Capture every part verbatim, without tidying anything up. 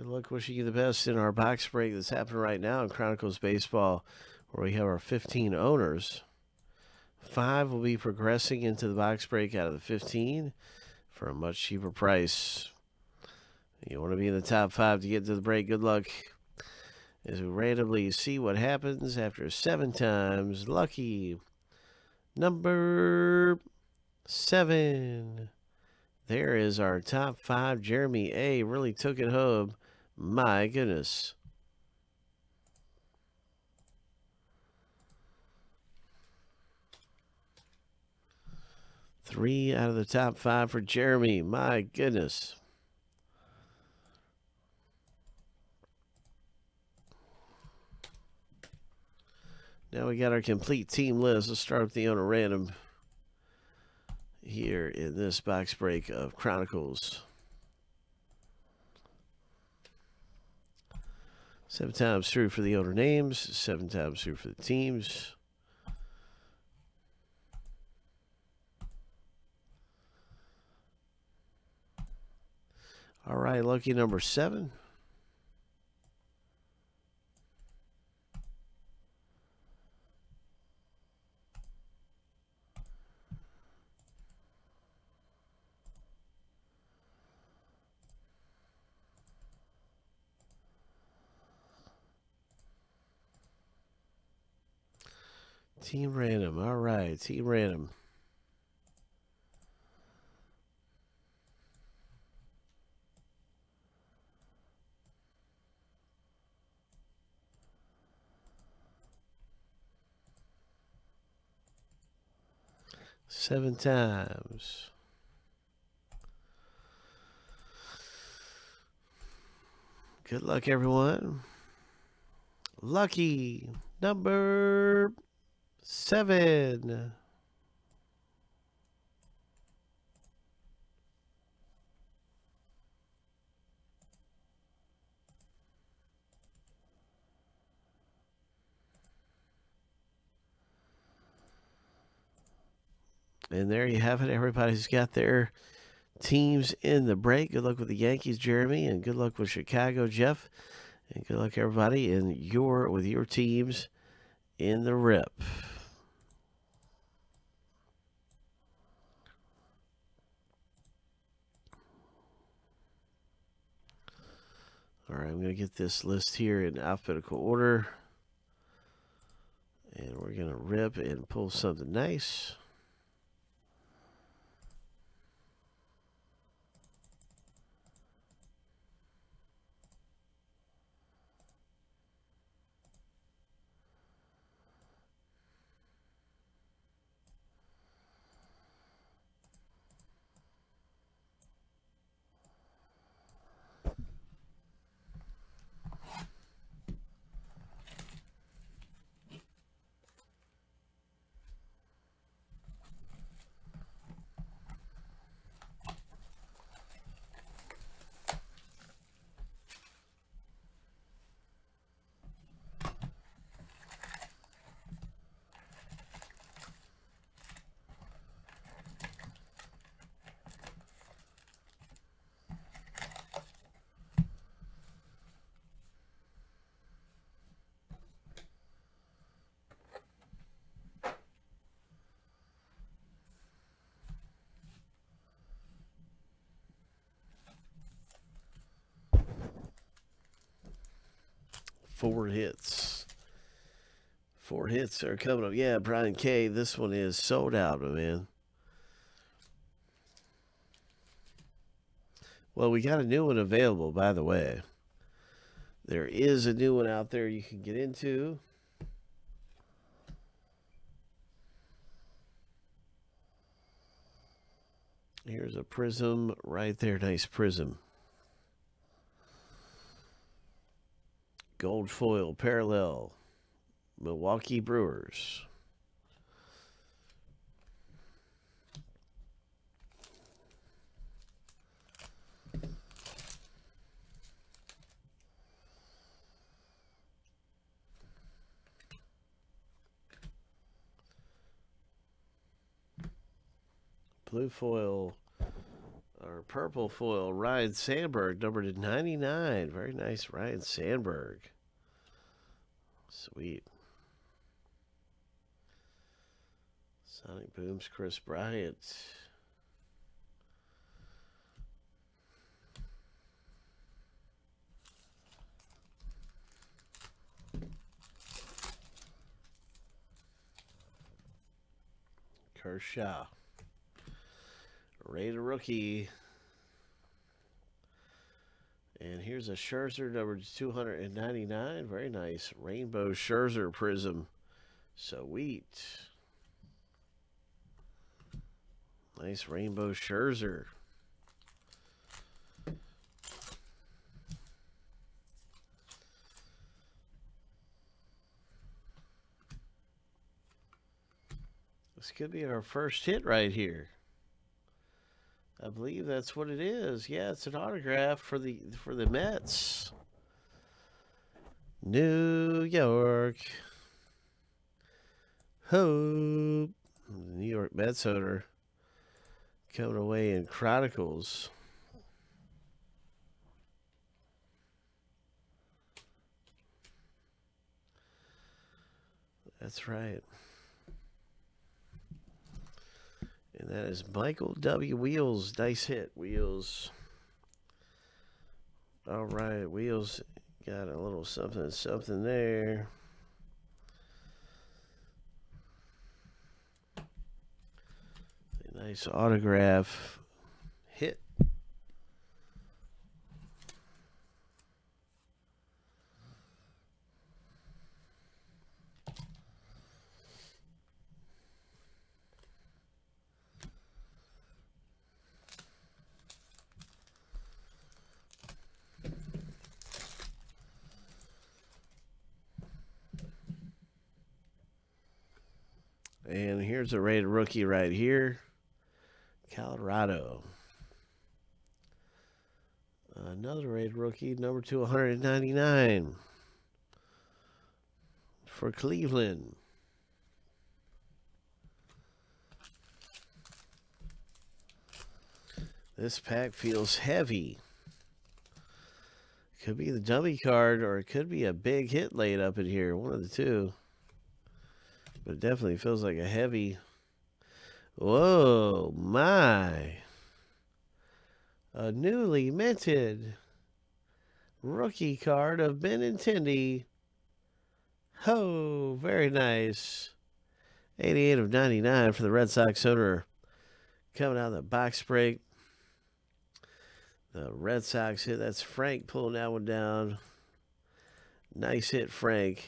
Good luck. Wishing you the best in our box break that's happening right now in Chronicles Baseball, where we have our fifteen owners. Five will be progressing into the box break out of the fifteen for a much cheaper price. You want to be in the top five to get to the break. Good luck. As we randomly see what happens after seven times. Lucky number seven. There is our top five. Jeremy A. really took it home. My goodness. Three out of the top five for Jeremy. My goodness. Now we got our complete team list. Let's start with the owner random here in this box break of Chronicles. Seven times through for the owner names, seven times through for the teams. All right, lucky number seven. Team random. All right, team random. Seven times. Good luck, everyone. Lucky number seven. And there you have it. Everybody's got their teams in the break. Good luck with the Yankees, Jeremy, and good luck with Chicago, Jeff. And good luck, everybody, in your with your teams in the rip. All right, I'm going to get this list here in alphabetical order. And we're going to rip and pull something nice. Four hits. Four hits are coming up. Yeah, Brian K. This one is sold out, my man. Well, we got a new one available, by the way. There is a new one out there you can get into. Here's a prism right there. Nice prism. Gold foil parallel Milwaukee Brewers. Blue foil or Our purple foil, Ryan Sandberg, number to ninety-nine. Very nice, Ryan Sandberg. Sweet. Sonic Boom's Chris Bryant. Kershaw. Rated rookie. And here's a Scherzer number two hundred ninety-nine. Very nice. Rainbow Scherzer Prism. Sweet. Nice Rainbow Scherzer. This could be our first hit right here. I believe that's what it is. Yeah, it's an autograph for the for the Mets. New York. Hope. New York Mets owner coming away in Chronicles. That's right. And that is Michael W. Wheels. Nice hit, Wheels. All right, Wheels got a little something, something there. A nice autograph hit. And here's a rated rookie right here. Colorado. Another rated rookie, number two hundred ninety-nine. For Cleveland. This pack feels heavy. Could be the dummy card or it could be a big hit laid up in here. One of the two. But it definitely feels like a heavy. Whoa, my. A newly minted rookie card of Benintendi. Oh, very nice. eighty-eight of ninety-nine for the Red Sox owner. Coming out of the box break. The Red Sox hit. That's Frank pulling that one down. Nice hit, Frank.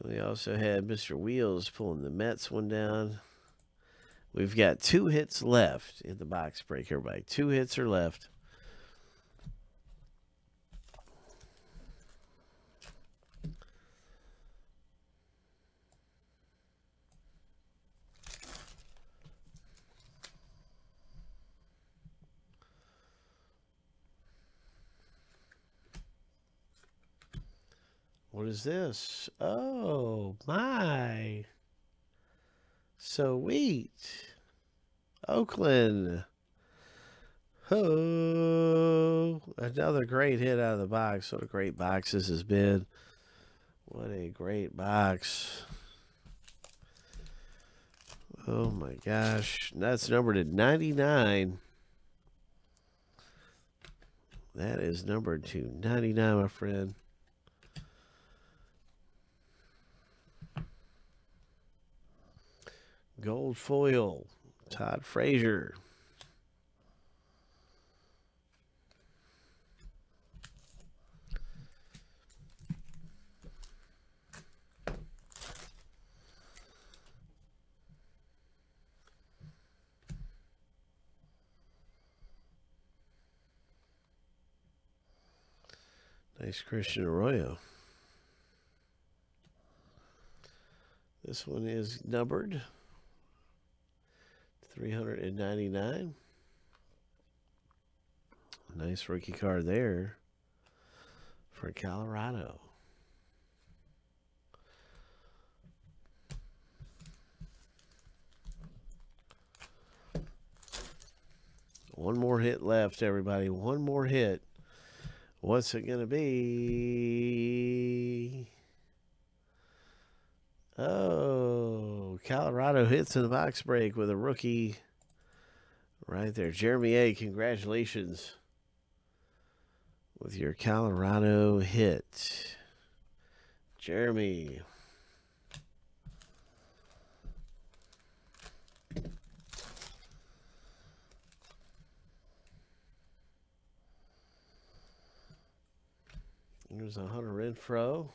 We also had Mister Wheels pulling the Mets one down. We've got two hits left in the box break, everybody. Two hits are left. What is this? Oh, my. Sweet. Oakland. Oh, another great hit out of the box. What a great box this has been. What a great box. Oh, my gosh. That's numbered to ninety-nine. That is numbered to ninety-nine, my friend. Gold foil, Todd Frazier. Nice Christian Arroyo. This one is numbered three hundred ninety-nine. Nice rookie card there for Colorado. One more hit left, everybody. One more hit. What's it going to be? Oh, Colorado hits in the box break with a rookie right there. Jeremy A., congratulations with your Colorado hit. Jeremy. There's a Hunter Renfro.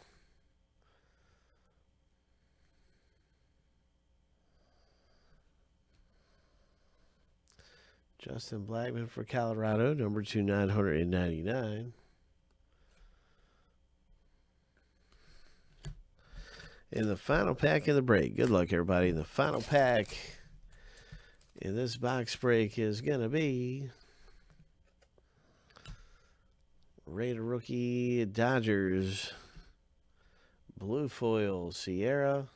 Justin Blackman for Colorado, number two, nine ninety-nine. In the final pack of the break, good luck, everybody. The final pack in this box break is going to be Raider rookie Dodgers, blue foil Sierra,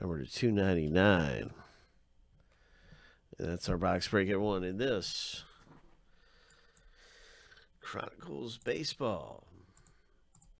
number to two ninety-nine. That's our box break, everyone, in this Chronicles Baseball.